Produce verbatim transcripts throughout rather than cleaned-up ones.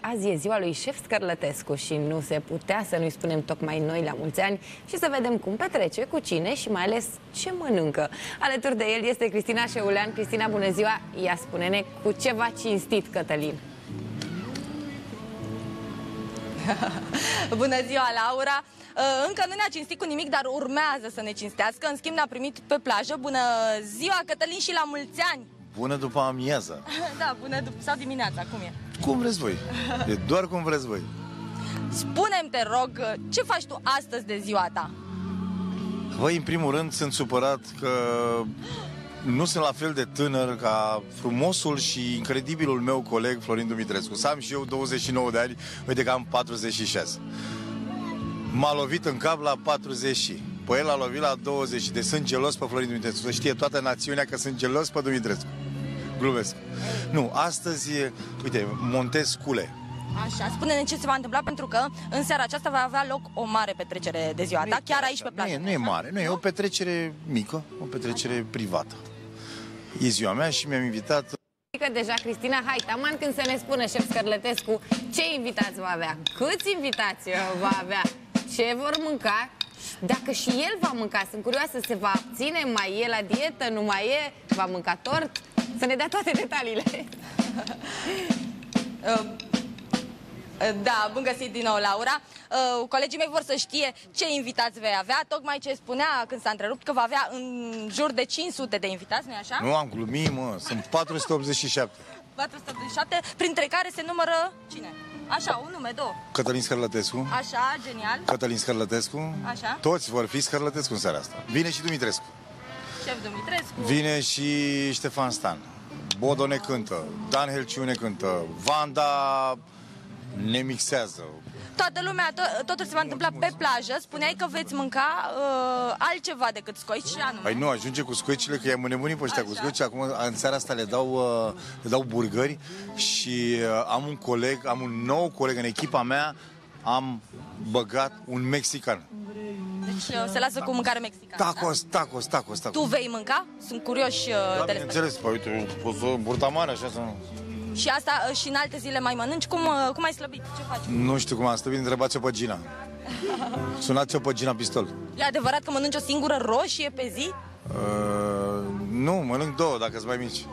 Azi e ziua lui șef Scărlătescu și nu se putea să nu-i spunem tocmai noi la mulți ani și să vedem cum petrece, cu cine și mai ales ce mănâncă. Alături de el este Cristina Șeulean. Cristina, bună ziua! Ia spune-ne cu ce v-a cinstit Cătălin. Bună ziua, Laura! Încă nu ne-a cinstit cu nimic, dar urmează să ne cinstească. În schimb, ne-a primit pe plajă. Bună ziua, Cătălin, și la mulți ani! Bună după amiază! Da, bună după... sau dimineața, cum e? Cum vreți voi, e doar cum vreți voi. Spune-mi, te rog, ce faci tu astăzi de ziua ta? Voi, în primul rând, sunt supărat că nu sunt la fel de tânăr ca frumosul și incredibilul meu coleg Florin Dumitrescu. Să am și eu douăzeci și nouă de ani, uite că am patruzeci și șase. M-a lovit în cap la patruzeci. Păi el a lovit la douăzeci. De sunt gelos pe Florin Dumitrescu. Să știe toată națiunea că sunt gelos pe Dumitrescu. Glumesc. Nu, astăzi, uite, montez cule. Așa, spune-ne ce se va întâmpla, pentru că în seara aceasta va avea loc o mare petrecere de ziua ta, chiar aici pe plajă. Nu, nu e mare, nu e o petrecere mică, o petrecere privată. E ziua mea și mi-am invitat... Că deja, Cristina, hai, taman când să ne spune șef Scărlătescu ce invitați va avea, câți invitați va avea, ce vor mânca, dacă și el va mânca. Sunt curioasă, se va abține, mai e la dietă, nu mai e, va mânca tort... Să ne dea toate detaliile. Da, bun găsit din nou, Laura. Colegii mei vor să știe ce invitați vei avea. Tocmai ce spunea când s-a întrerupt, că va avea în jur de cinci sute de invitați, nu-i așa? Nu am glumit, mă, sunt patru sute optzeci și șapte. patru sute optzeci și șapte, printre care se numără cine? Așa, un nume, două. Cătălin Scărlătescu. Așa, genial. Cătălin Scărlătescu. Așa. Toți vor fi Scărlătescu în seara asta. Vine și Dumitrescu. Dumitrescu. Vine și Ștefan Stan. Bodo ne cântă, Dan Helciune cântă, Vanda ne mixează. Toată lumea, to totul se va întâmpla pe plajă. Spuneai că veți mânca uh, altceva decât scoici, anume. Păi nu, ajunge cu scoicile, că i-am înnebunit pe ăștia cu scoici. Acum, în seara asta, le dau, uh, le dau burgări și uh, am un coleg, am un nou coleg în echipa mea, am băgat un mexican. Deci se lasă cu mâncare mexicană. Tacos, tacos, tacos, tacos. Tu vei mânca? Sunt curioși de le înțeles, uite, poți să burtamare, așa să... Și asta și în alte zile mai mănânci? Cum, cum ai slăbit? Ce faci? Nu știu cum am slăbit, întrebați-o pe Gina. Sunați-o pe Gina Pistol. E adevărat că mănânci o singură roșie pe zi? Uh, nu, mănânc două, dacă sunt mai mici.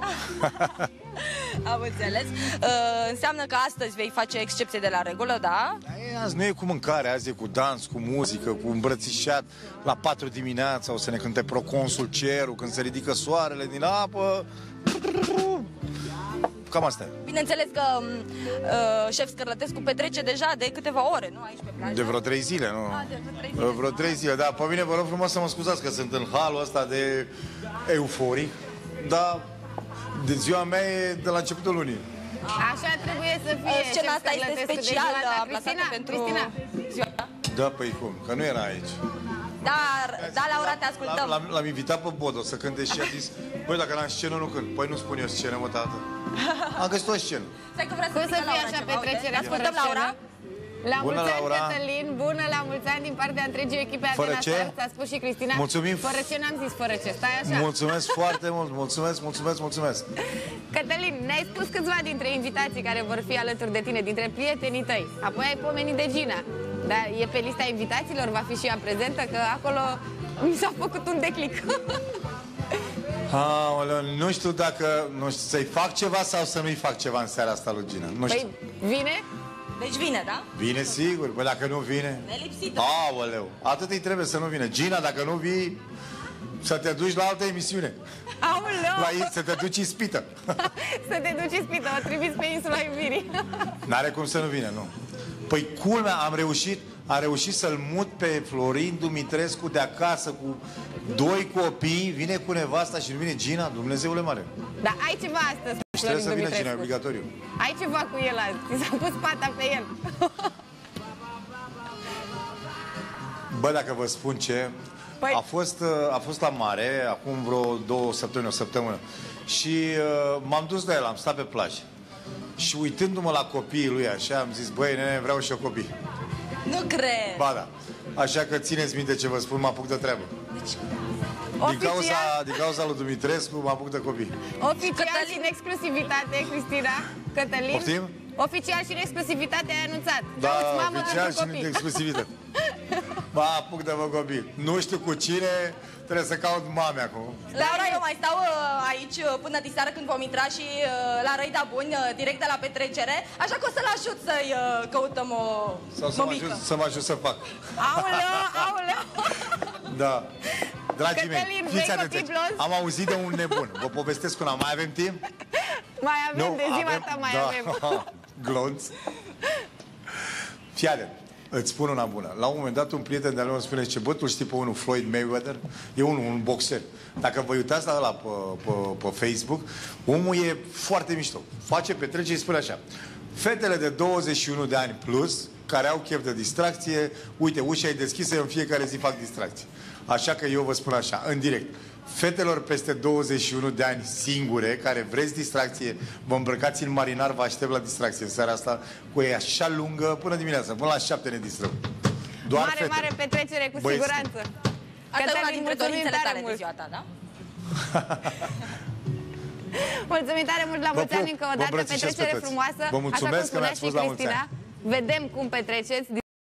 Am înțeles. Uh, înseamnă că astăzi vei face excepție de la regulă, da? Azi nu e cu mâncare, azi e cu dans, cu muzică, cu îmbrățișat. La patru dimineața o să ne cânte Proconsul Cerul, când se ridică soarele din apă. Cam asta e. Bineînțeles că uh, șef Scărlătescu petrece deja de câteva ore, nu? Aici pe plajă. De vreo trei zile, nu? A, de vreo trei zile. Vreo trei zile, da. Pe mine vă rog frumos să mă scuzați că sunt în halul ăsta de euforii, dar de ziua mea e de la începutul lunii. Așa trebuie să fie. Scena asta este specială, plasată pentru ziua ta. Da, păi cum, că nu era aici. Dar, da, Laura, te ascultăm. L-am invitat pe Bodo să cânte și a zis: băi, dacă n-am scenă, nu cânt. Păi nu spun eu scenă, mă, tată. Am găsit o scenă. Cum să fie așa petrecerea? Ascultăm, Laura. La mulți ani, Cătălin, bună, la mulți ani din partea întregii echipe Atenasar, ți-a spus și Cristina. Mulțumim. Fără ce n-am zis, fără ce, stai așa. Mulțumesc foarte mult, mulțumesc, mulțumesc, mulțumesc. Cătălin, ne-ai spus câțiva dintre invitații care vor fi alături de tine, dintre prietenii tăi. Apoi ai pomenit de Gina. Dar e pe lista invitațiilor, va fi și ea prezentă, că acolo mi s-a făcut un declic. Aoleu, nu știu dacă, nu știu, să-i fac ceva sau să nu-i fac ceva în seara asta lui Gina. Nu știu. Păi, vine? Deci vine, da? Vine, sigur. Păi dacă nu vine... Nelipsită. Aoleu, atât îi trebuie să nu vină. Gina, dacă nu vii, să te duci la altă emisiune. Aoleu! La ei, să te duci ispită. Să te duci ispită, o trimis pe insula iubirii. N-are cum să nu vină, nu. Păi culmea, am reușit, am reușit să-l mut pe Florin Dumitrescu de acasă cu doi copii, vine cu nevasta și nu vine Gina, Dumnezeule mare. Dar ai ceva astăzi? Trebuie să vină Gina, e obligatoriu. Ai ceva cu el azi, ți s-a pus pata pe el. Bă, dacă vă spun ce, păi... a, fost, a fost la mare, acum vreo două săptămâni, o săptămână, și uh, m-am dus la el, am stat pe plajă. Și uitându-mă la copiii lui, așa, am zis, băi, nene, vreau și eu copii. Nu cred! Ba da, așa că țineți minte ce vă spun, mă apuc de treabă. Deci... Din cauza, din cauza lui Dumitrescu mă apuc de copii. Oficial, Cătălin, în exclusivitate, Cristina. Cătălin, Poftim? Oficial și în exclusivitate ai anunțat. Da, mamă, oficial și în exclusivitate. Ba, apuc de vă copii. Nu știu cu cine, trebuie să caut mame acum. Laura, eu mai stau uh, aici până diseară când vom intra și uh, la Răi da Buni, uh, direct de la petrecere. Așa că o să-l ajut să-i uh, căutăm o Sau să mă ajut, să mă ajut să fac. Aoleu, aoleu. Da. Dragii mei, fiți atenți. Am auzit de un nebun. Vă povestesc una. Mai avem timp? Mai avem, nu, de ziua avem, ta mai da, avem. Glonț. Fii atent, îți spun una bună. La un moment dat un prieten de-al meu îmi spune, ce bă, tu știi pe unul Floyd Mayweather? E unul, un boxer. Dacă vă uitați la ăla pe, pe, pe Facebook, omul e foarte mișto. Face petrecere și spune așa. Fetele de douăzeci și unu de ani plus, care au chef de distracție, uite, ușa e deschisă, eu în fiecare zi fac distracție. Așa că eu vă spun așa, în direct. Fetelor peste douăzeci și unu de ani singure, care vreți distracție, vă îmbrăcați în marinar, vă aștept la distracție în seara asta, cu e așa lungă, până dimineața, până la șapte ne distrăm. Doar mare, fete. Mare petrecere, cu Băieți. siguranță. Asta e una dintre dorințele tale mult. de ziua ta, da? Mulțumim tare mult, la mulți ani încă o dată, petrecere frumoasă. Vă mulțumesc că mi-ați spus la mulți ani. Vedem cum petreceți.